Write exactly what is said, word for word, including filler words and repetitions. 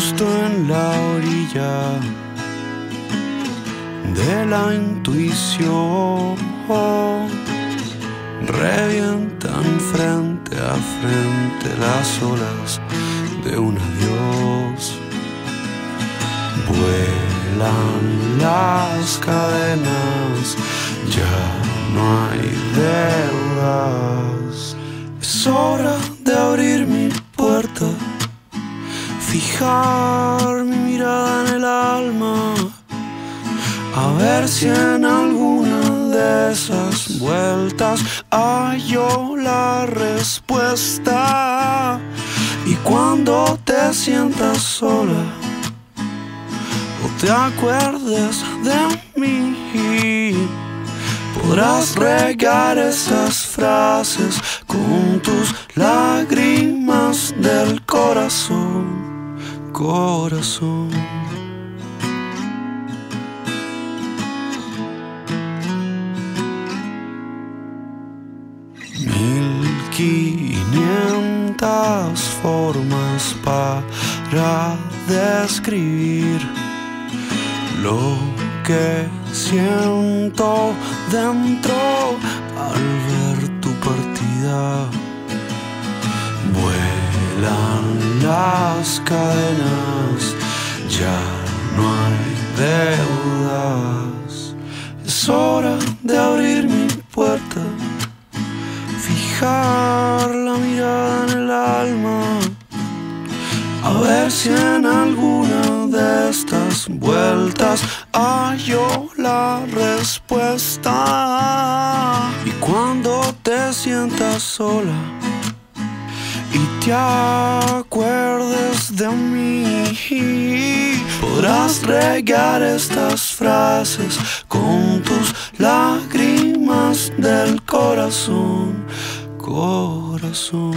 justo en la orilla de la intuición, revientan frente a frente las olas de un adiós. Vuelan las cadenas, ya no hay deudas. Es hora de abrir mi puerta, fijar mi mirada en el alma, a ver si en alguna de esas vueltas hallo la respuesta. Y cuando te sientas sola o te acuerdes de mí, podrás regar esas frases con tus lágrimas del corazón, corazón. Quinientas formas para describir lo que siento dentro al ver tu partida. Vuelan las cadenas, ya no hay deudas. Es hora de abrir mi puerta, fijar la mirada en el alma, a ver si en alguna de estas vueltas hallo la respuesta. Y cuando te sientas sola y te acuerdes de mí, podrás regar estas frases con tus lágrimas del corazón, corazón.